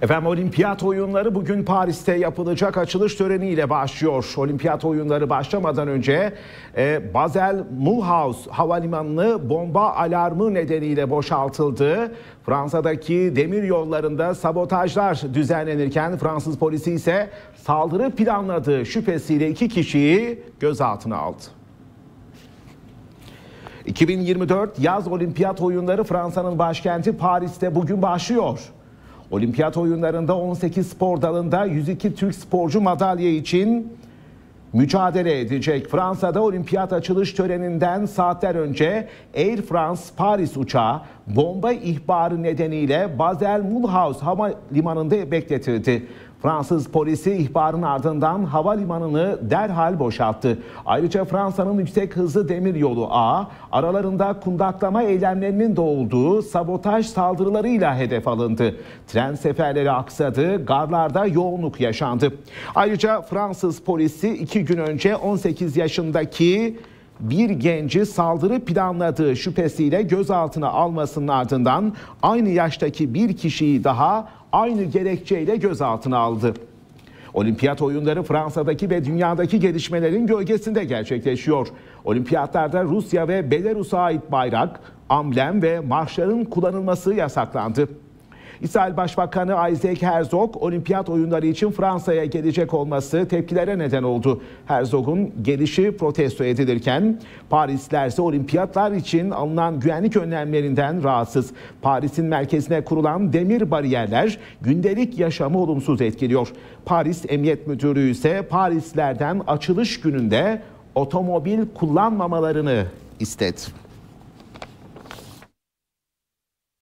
Efendim, Olimpiyat oyunları bugün Paris'te yapılacak açılış töreniyle başlıyor. Olimpiyat oyunları başlamadan önce Basel Mulhouse havalimanını bomba alarmı nedeniyle boşaltıldı. Fransa'daki demir yollarında sabotajlar düzenlenirken Fransız polisi ise saldırı planladığı şüphesiyle 2 kişiyi gözaltına aldı. 2024 Yaz Olimpiyat Oyunları Fransa'nın başkenti Paris'te bugün başlıyor. Olimpiyat oyunlarında 18 spor dalında 102 Türk sporcu madalya için mücadele edecek. Fransa'da olimpiyat açılış töreninden saatler önce Air France Paris uçağı bomba ihbarı nedeniyle Basel Mulhouse havalimanında bekletildi. Fransız polisi ihbarın ardından havalimanını derhal boşalttı. Ayrıca Fransa'nın yüksek hızlı demiryolu ağı aralarında kundaklama eylemlerinin de olduğu sabotaj saldırılarıyla hedef alındı. Tren seferleri aksadı, garlarda yoğunluk yaşandı. Ayrıca Fransız polisi 2 gün önce 18 yaşındaki bir genci saldırı planladığı şüphesiyle gözaltına almasının ardından aynı yaştaki bir kişiyi daha aynı gerekçeyle gözaltına aldı. Olimpiyat oyunları Fransa'daki ve dünyadaki gelişmelerin gölgesinde gerçekleşiyor. Olimpiyatlarda Rusya ve Belarus'a ait bayrak, amblem ve marşların kullanılması yasaklandı. İsrail Başbakanı Isaac Herzog, olimpiyat oyunları için Fransa'ya gelecek olması tepkilere neden oldu. Herzog'un gelişi protesto edilirken Parisliler ise olimpiyatlar için alınan güvenlik önlemlerinden rahatsız. Paris'in merkezine kurulan demir bariyerler gündelik yaşamı olumsuz etkiliyor. Paris Emniyet Müdürlüğü ise Parislilerden açılış gününde otomobil kullanmamalarını istedi.